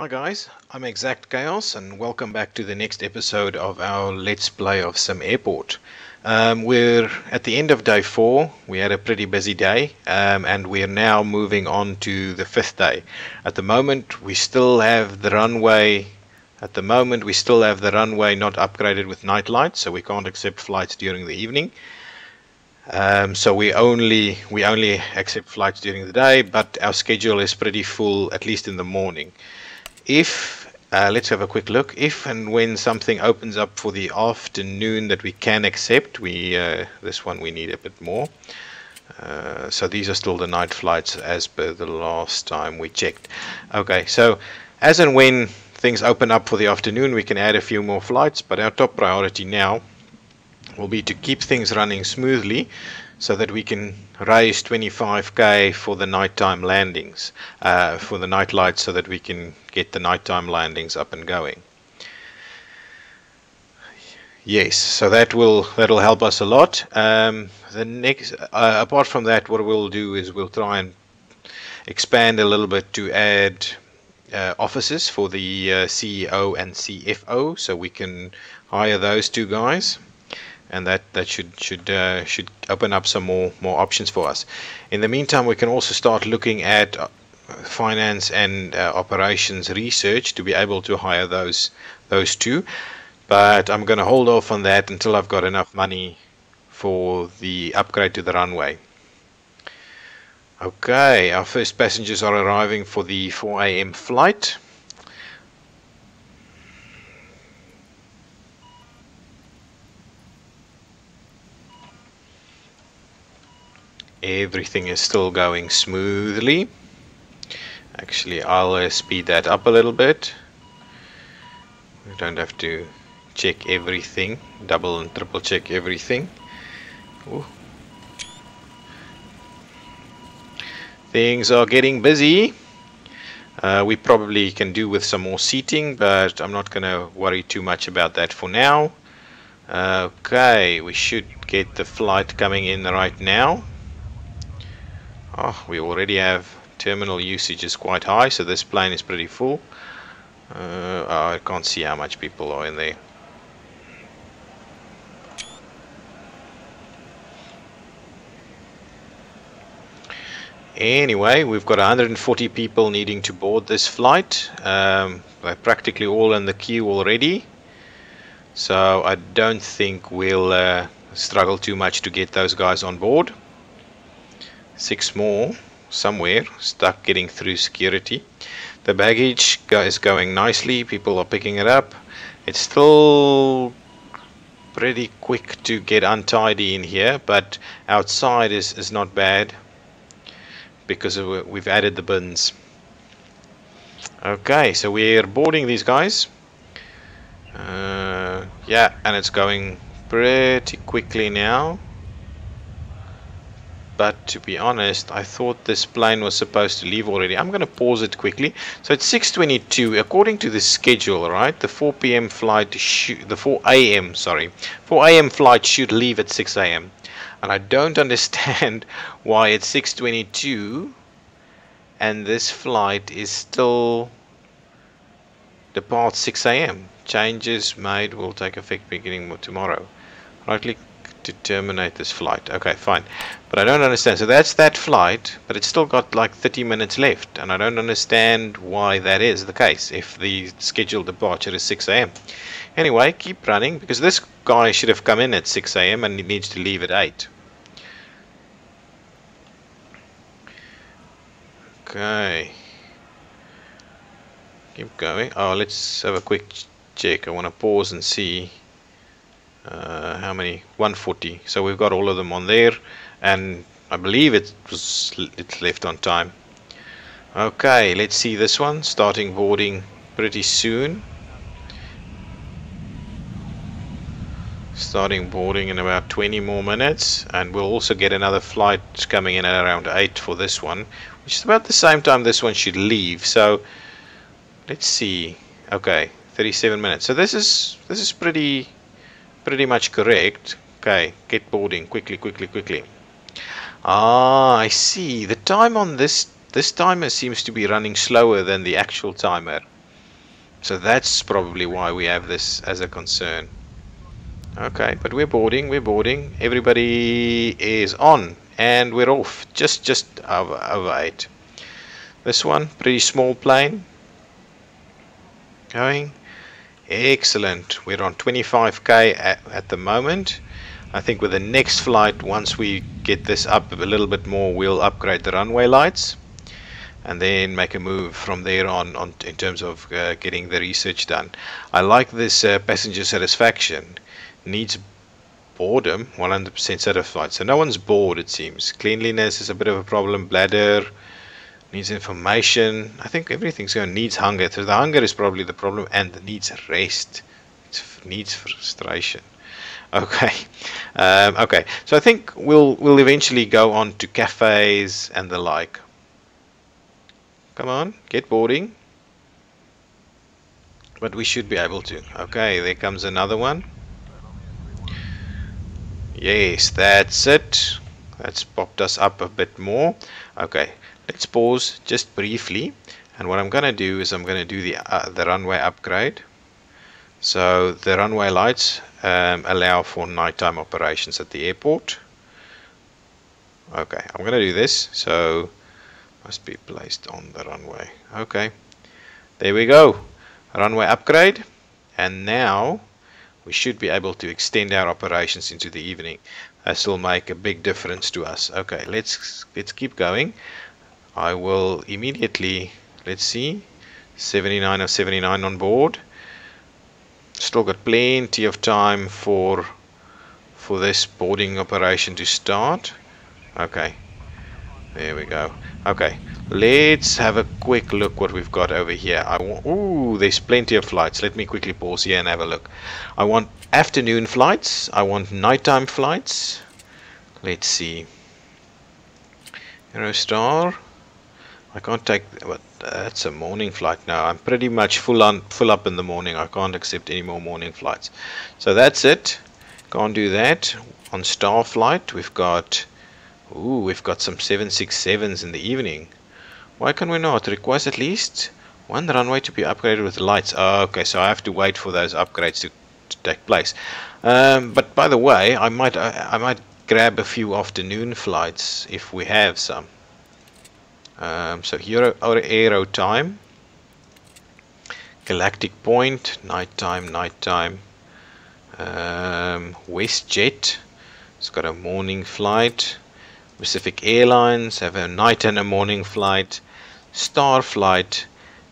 Hi guys, I'm Exact Chaos and welcome back to the next episode of our Let's Play of Sim Airport. We're at the end of day 4, we had a pretty busy day and we're now moving on to the 5th day. At the moment we still have the runway, not upgraded with night lights, so we can't accept flights during the evening. So we only accept flights during the day, but our schedule is pretty full, at least in the morning. If let's have a quick look, if and when something opens up for the afternoon that we can accept, this one we need a bit more. So these are still the night flights as per the last time we checked. Okay, so as and when things open up for the afternoon, we can add a few more flights, but our top priority now will be to keep things running smoothly so that we can raise 25k for the nighttime landings, for the night lights, so that we can get the nighttime landings up and going. Yes, so that'll help us a lot. The next, apart from that, what we'll do is we'll try and expand a little bit to add offices for the CEO and CFO, so we can hire those two guys. And that should open up some more options for us. In the meantime, we can also start looking at finance and operations research to be able to hire those two. But I'm going to hold off on that until I've got enough money for the upgrade to the runway. Okay, our first passengers are arriving for the 4 a.m. flight. Everything is still going smoothly. Actually, I'll speed that up a little bit. We don't have to check everything, double and triple check everything. Ooh. Things are getting busy. We probably can do with some more seating, but I'm not going to worry too much about that for now. Okay, we should get the flight coming in right now. Oh, we already have terminal usage is quite high, so this plane is pretty full. I can't see how much people are in there. Anyway, we've got 140 people needing to board this flight. They're practically all in the queue already, so I don't think we'll struggle too much to get those guys on board. 6 more somewhere stuck getting through security. The baggage is going nicely, people are picking it up. It's still pretty quick to get untidy in here, but outside is not bad because we've added the bins. Okay, so we're boarding these guys. Yeah, and it's going pretty quickly now. But to be honest, I thought this plane was supposed to leave already. I'm going to pause it quickly. So it's 6:22 according to the schedule, right? The 4 p.m. flight, the 4 a.m. sorry, 4 a.m. flight should leave at 6 a.m. And I don't understand why it's 6:22 and this flight is still depart 6 a.m. Changes made will take effect beginning tomorrow. Right click to terminate this flight. Okay, fine, but I don't understand. So that's that flight, but it's still got like 30 minutes left, and I don't understand why that is the case if the scheduled departure is 6 a.m. Anyway, keep running, because this guy should have come in at 6 a.m. and he needs to leave at 8. Okay, keep going. Oh, let's have a quick check. I want to pause and see how many. 140, so we've got all of them on there, and I believe it left on time. Okay, let's see this one starting boarding pretty soon. Starting boarding in about 20 more minutes, and we'll also get another flight coming in at around 8 for this one, which is about the same time this one should leave. So let's see. Okay, 37 minutes. So this is pretty much correct. Okay, get boarding quickly. I see the time on this timer seems to be running slower than the actual timer. So that's probably why we have this as a concern. Okay, but we're boarding. Everybody is on and we're off. Just over 8. This one, pretty small plane. Going. Excellent. We're on 25k at the moment. I think with the next flight, once we get this up a little bit more, we'll upgrade the runway lights. And then make a move from there on in terms of getting the research done. I like this passenger satisfaction. Needs boredom, 100% satisfied. So no one's bored, it seems. Cleanliness is a bit of a problem. Bladder needs information. I think everything's going. Needs hunger. So the hunger is probably the problem, and the needs rest. It needs frustration. Okay, okay. So I think we'll eventually go on to cafes and the like. Come on, get boarding. But we should be able to. Okay, there comes another one. Yes, that's it. That's popped us up a bit more. Okay, let's pause just briefly. And what I'm going to do is I'm going to do the runway upgrade. So the runway lights allow for nighttime operations at the airport. Okay, I'm going to do this. So must be placed on the runway. Okay, there we go. Runway upgrade. And now we should be able to extend our operations into the evening. This will make a big difference to us. Okay, let's keep going. I will immediately, let's see, 79 of 79 on board. Still got plenty of time for this boarding operation to start. Okay, there we go. Okay, let's have a quick look what we've got over here. Ooh, there's plenty of flights. Let me quickly pause here and have a look. I want afternoon flights. I want nighttime flights. Let's see. Eurostar. I can't take. What? That's a morning flight now. I'm pretty much full up in the morning. I can't accept any more morning flights. So that's it. Can't do that. On Star Flight, we've got. Ooh, we've got some 767s in the evening. Why can we not? It requires at least one runway to be upgraded with lights. Oh, okay, so I have to wait for those upgrades to take place. But by the way, I might grab a few afternoon flights if we have some. So here our aero time, Galactic Point, nighttime. WestJet, it's got a morning flight. Pacific Airlines have a night and a morning flight. Star Flight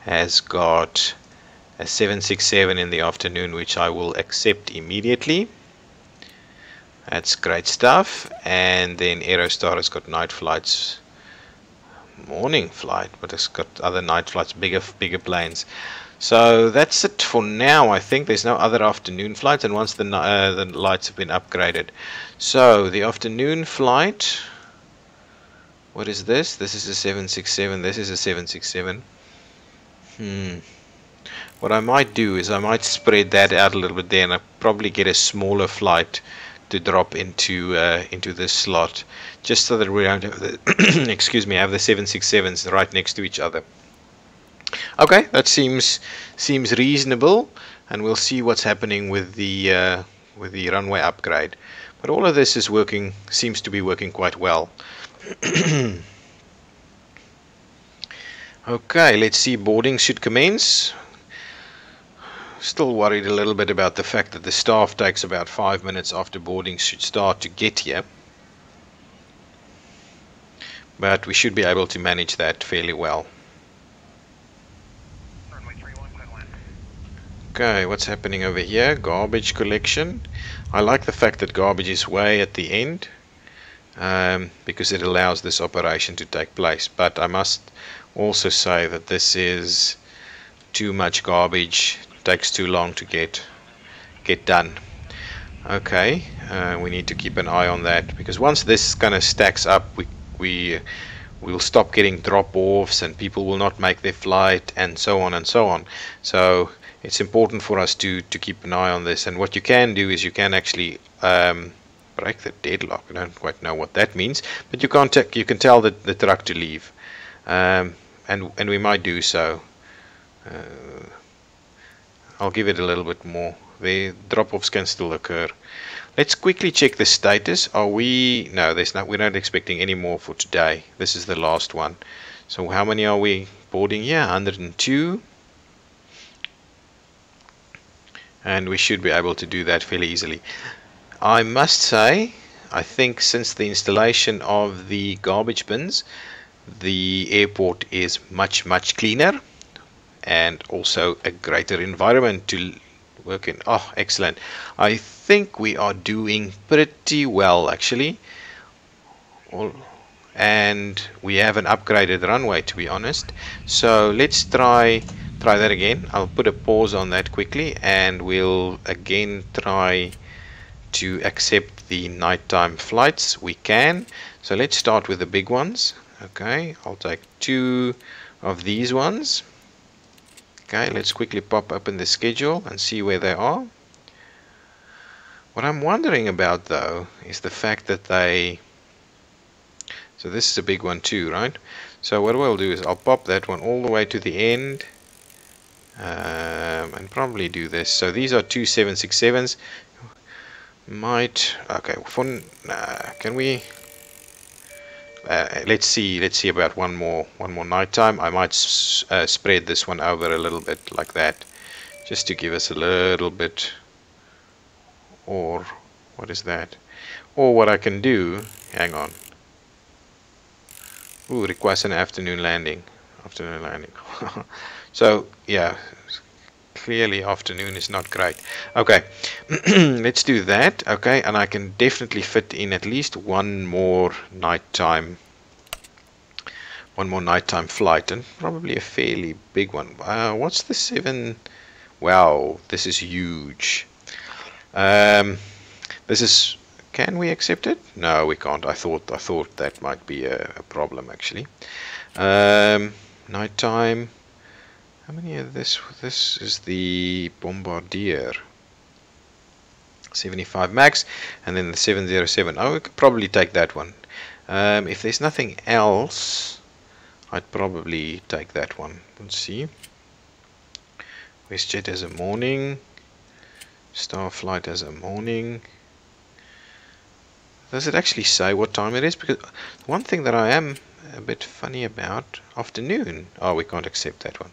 has got a 767 in the afternoon, which I will accept immediately. That's great stuff. And then Aerostar has got night flights, morning flight, but it's got other night flights, bigger planes. So that's it for now. I think there's no other afternoon flights, and once the lights have been upgraded, so the afternoon flight. What is this? This is a 767. This is a 767. What I might do is I might spread that out a little bit there, and I probably get a smaller flight to drop into this slot, just so that we don't have the excuse me, have the 767s right next to each other. Okay, that seems reasonable, and we'll see what's happening with the runway upgrade. But all of this is working, seems to be working quite well. Okay, let's see. Boarding should commence. Still worried a little bit about the fact that the staff takes about 5 minutes after boarding should start to get here, but we should be able to manage that fairly well. Okay, what's happening over here? Garbage collection. I like the fact that garbage is way at the end. Because it allows this operation to take place, but I must also say that this is too much garbage. It takes too long to get done. Okay, we need to keep an eye on that, because once this kind of stacks up, we'll stop getting drop-offs, and people will not make their flight, and so on and so on. So it's important for us to keep an eye on this. And what you can do is you can actually break the deadlock. I don't quite know what that means, but you can tell the truck to leave, and we might do so. I'll give it a little bit more. The drop-offs can still occur. Let's quickly check the status. Are we? No, there's not. We're not expecting any more for today. This is the last one. So how many are we boarding here? 102. And we should be able to do that fairly easily. I must say, I think since the installation of the garbage bins, the airport is much cleaner and also a greater environment to work in. Oh, excellent. I think we are doing pretty well actually. And we have an upgraded runway, to be honest. So let's try that again. I'll put a pause on that quickly, and we'll again try to accept the nighttime flights. We can. So let's start with the big ones. Okay, I'll take two of these ones. Okay, let's quickly pop up in the schedule and see where they are. What I'm wondering about though is the fact that they... So this is a big one too, right? So what we'll do is I'll pop that one all the way to the end, and probably do this. So these are two 767s. Might... okay, can we... let's see about one more night time. I might spread this one over a little bit like that, just to give us a little bit. Or what is that? Or what I can do, hang on. Ooh, requires an afternoon landing. So yeah, clearly afternoon is not great. Okay, let's do that. Okay, and I can definitely fit in at least one more nighttime flight, and probably a fairly big one. What's the 7? Wow, this is huge. This is... can we accept it? No, we can't. I thought that might be a problem actually. Nighttime. How many of this? This is the Bombardier 75 max, and then the 707. I would probably take that one. If there's nothing else, I'd probably take that one. Let's see. WestJet as a morning. Starflight as a morning. Does it actually say what time it is? Because one thing that I am a bit funny about, afternoon. Oh, we can't accept that one.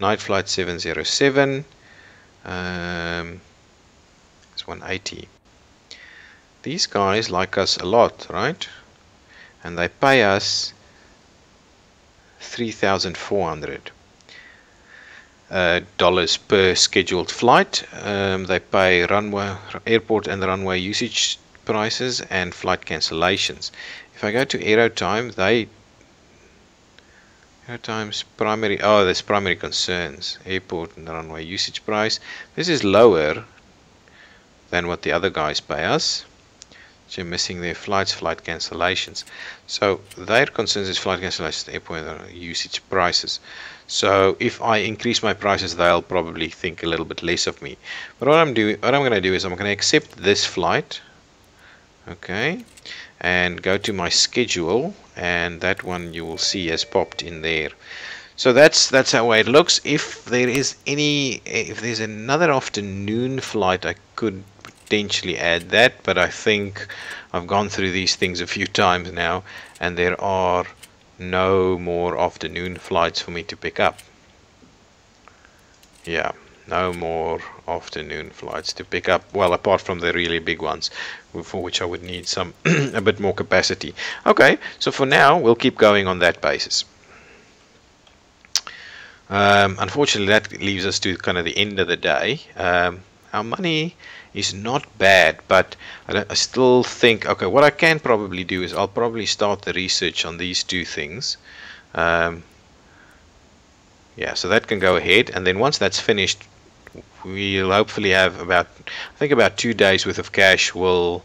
Night flight 707, it's 180. These guys like us a lot, right? And they pay us 3,400 dollars per scheduled flight. They pay runway, airport and runway usage prices and flight cancellations. If I go to Aerotime, they... Aerotime's primary... oh, there's primary concerns, airport and runway usage price. This is lower than what the other guys pay us. So you're missing their flights, flight cancellations. So their concerns is flight cancellations, airport and usage prices. So if I increase my prices, they'll probably think a little bit less of me. But what I'm going to do is I'm going to accept this flight. Okay, and go to my schedule, and that one you will see has popped in there. So that's how it looks. If there's another afternoon flight, I could potentially add that, but I think I've gone through these things a few times now, and there are no more afternoon flights for me to pick up. Yeah, no more afternoon flights to pick up, well, apart from the really big ones, for which I would need some a bit more capacity. Okay, so for now we'll keep going on that basis. Unfortunately, that leaves us to kind of the end of the day. Our money is not bad, but I still think, okay, what I can probably do is I'll probably start the research on these two things. Yeah, so that can go ahead, and then once that's finished, we'll hopefully have about, I think, about 2 days worth of cash will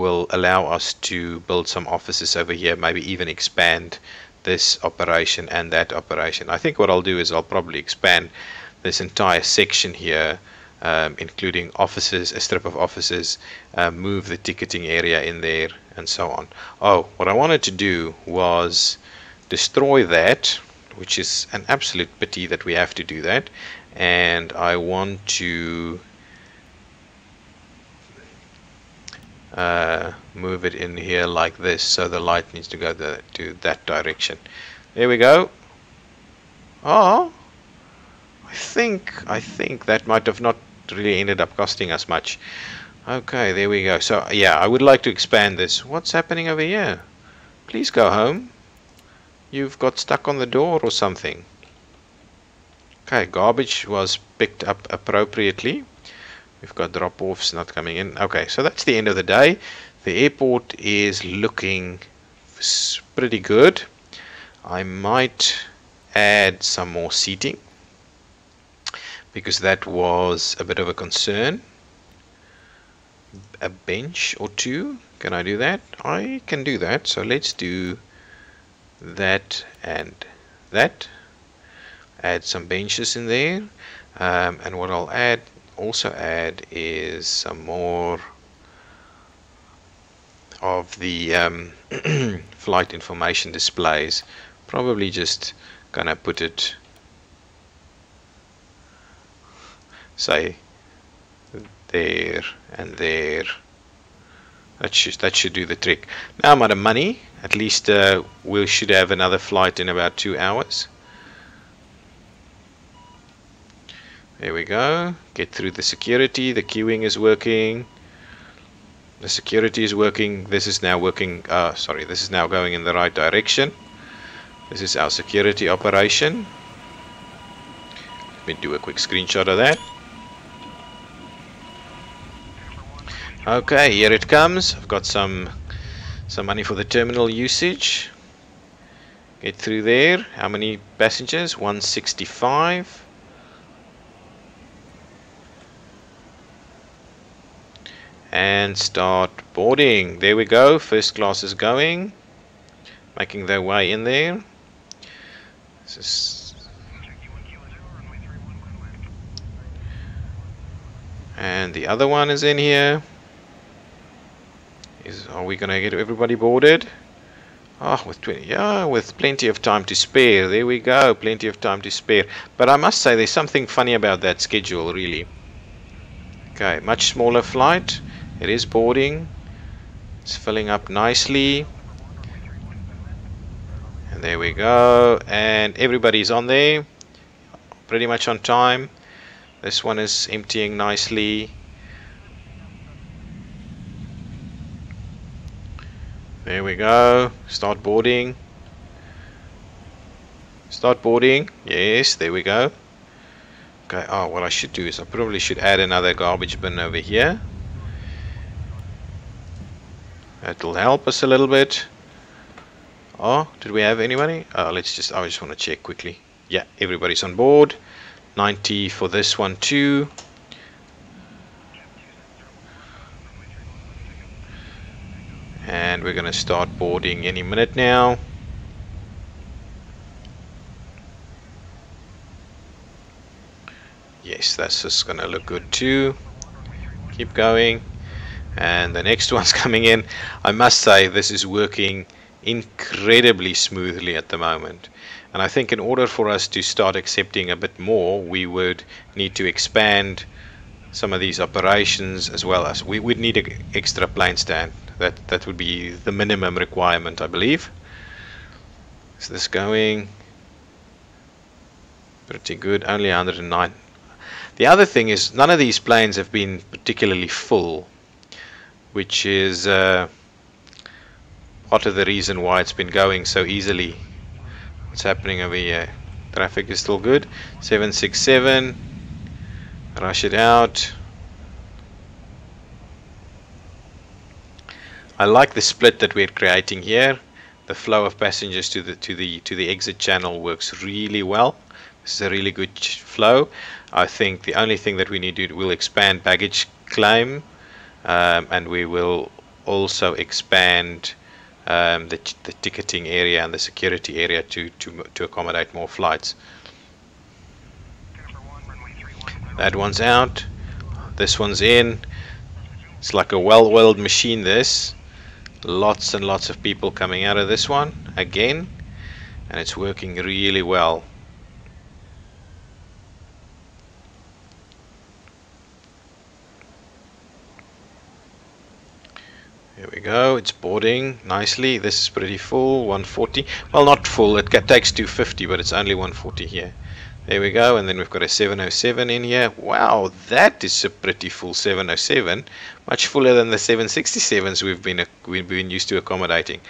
allow us to build some offices over here, maybe even expand this operation and that operation. I think what I'll do is I'll probably expand this entire section here, including offices, a strip of offices, move the ticketing area in there, and so on. Oh, what I wanted to do was destroy that, which is an absolute pity that we have to do that, and I want to move it in here like this, so the light needs to go to that direction. There we go. Oh, I think that might have not really ended up costing us much. Okay, there we go. So yeah, I would like to expand this. What's happening over here? Please go home. You've got stuck on the door or something. Okay, garbage was picked up appropriately. We've got drop-offs not coming in. Okay, so that's the end of the day. The airport is looking pretty good. I might add some more seating, because that was a bit of a concern. A bench or two. Can I do that? I can do that. So let's do that and that. Add some benches in there. And what I'll also add is some more of the flight information displays. Probably just gonna put it, say, there and there. That should do the trick. Now I'm out of money. At least we should have another flight in about 2 hours. There we go. Get through the security. The queuing is working. The security is working. This is now working. Sorry, this is now going in the right direction. This is our security operation. Let me do a quick screenshot of that. Okay, here it comes. I've got some money for the terminal usage. Get through there. How many passengers? 165. And start boarding. There we go. First class is going, making their way in there. This is, and the other one is in here. Are we going to get everybody boarded? Oh, with 20, yeah, with plenty of time to spare. There we go, plenty of time to spare. But I must say, there's something funny about that schedule, really. Okay, much smaller flight. It is boarding. It's filling up nicely. And there we go. And everybody's on there. Pretty much on time. This one is emptying nicely. There we go. Start boarding. Start boarding. Yes, there we go. Okay. Oh, what I should do is I probably should add another garbage bin over here. That'll help us a little bit. Oh, did we have anybody? Let's just. I just want to check quickly. Yeah, everybody's on board. 90 for this one too. And we're going to start boarding any minute now. Yes, that's just going to look good too. Keep going. And the next one's coming in. I must say, this is working incredibly smoothly at the moment. And I think in order for us to start accepting a bit more, we would need to expand some of these operations, as well as we would need an extra plane stand. That would be the minimum requirement, I believe. Is this going pretty good? Only 109. The other thing is, none of these planes have been particularly full, which is part of the reason why it's been going so easily. What's happening over here? Traffic is still good. 767. Rush it out. I like the split that we're creating here. The flow of passengers to the exit channel works really well. This is a really good flow. I think the only thing that we need to do, we'll expand baggage claim, and we will also expand the ticketing area and the security area to accommodate more flights. That one's out. This one's in. It's like a well-oiled machine, this. Lots and lots of people coming out of this one again, and it's working really well. There we go, it's boarding nicely. This is pretty full, 140. Well, not full, it takes 250, but it's only 140 here. There we go, and then we've got a 707 in here. Wow, that is a pretty full 707, much fuller than the 767s we've been used to accommodating.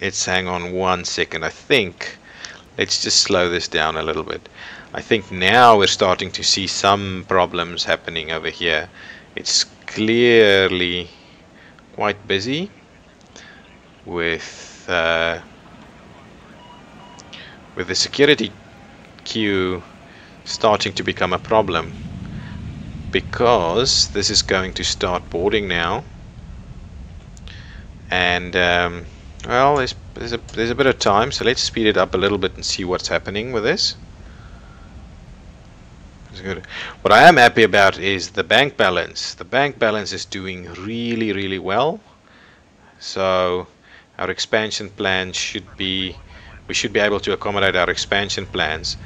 Let's hang on one second. I think let's just slow this down a little bit. I think now we're starting to see some problems happening over here. It's clearly quite busy with the security queue starting to become a problem, because this is going to start boarding now. And well, there's a bit of time, so let's speed it up a little bit and see what's happening with this. What I am happy about is the bank balance. The bank balance is doing really, really well. So our expansion plans should be, we should be able to accommodate our expansion plans.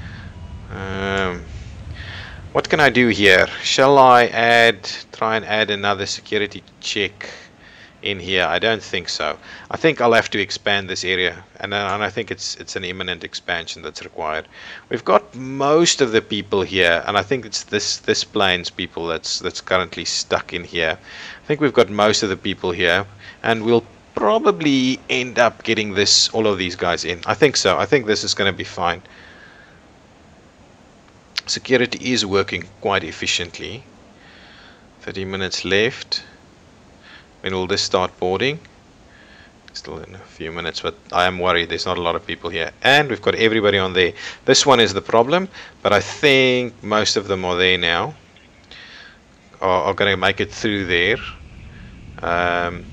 What can I do here? Shall I try and add another security check in here? I don't think so. I think I'll have to expand this area, and I think it's an imminent expansion that's required. We've got most of the people here, and I think it's this plane's people that's currently stuck in here. I think we've got most of the people here, and we'll probably end up getting all of these guys in. I think so. I think this is going to be fine. Security is working quite efficiently. 30 minutes left. When will this start boarding? Still in a few minutes, but I am worried there's not a lot of people here. And we've got everybody on there. This one is the problem, but I think most of them are there now. Are going to make it through there. And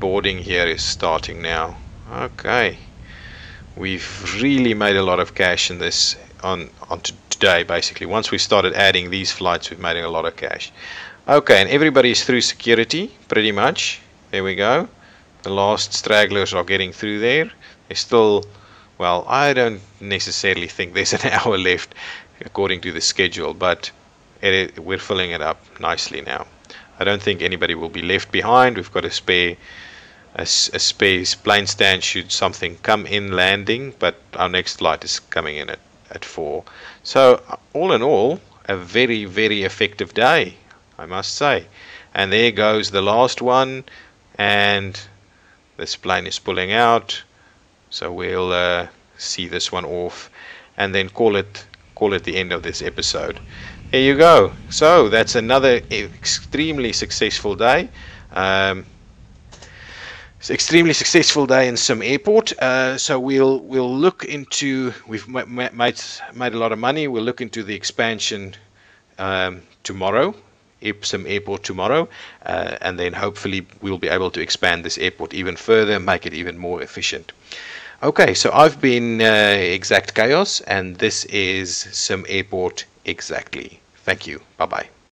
boarding here is starting now. Okay. We've really made a lot of cash in this on today, basically. Once we started adding these flights, we've made a lot of cash. Okay, and everybody's through security, pretty much. There we go. The last stragglers are getting through there. There's still, well, I don't necessarily think there's an hour left according to the schedule, but we're filling it up nicely now. I don't think anybody will be left behind. We've got a spare plane stand should something come in landing, but our next flight is coming in at 4. So, all in all, a very, very effective day, I must say. And there goes the last one, and this plane is pulling out, so we'll see this one off and then call it the end of this episode. There you go. So that's another extremely successful day. It's an extremely successful day in Sim Airport. So we'll look into, we've made a lot of money. We'll look into the expansion tomorrow. Sim Airport tomorrow, and then hopefully we'll be able to expand this airport even further, make it even more efficient. Okay, so I've been Exact Chaos, and this is Sim Airport Exactly. Thank you. Bye bye.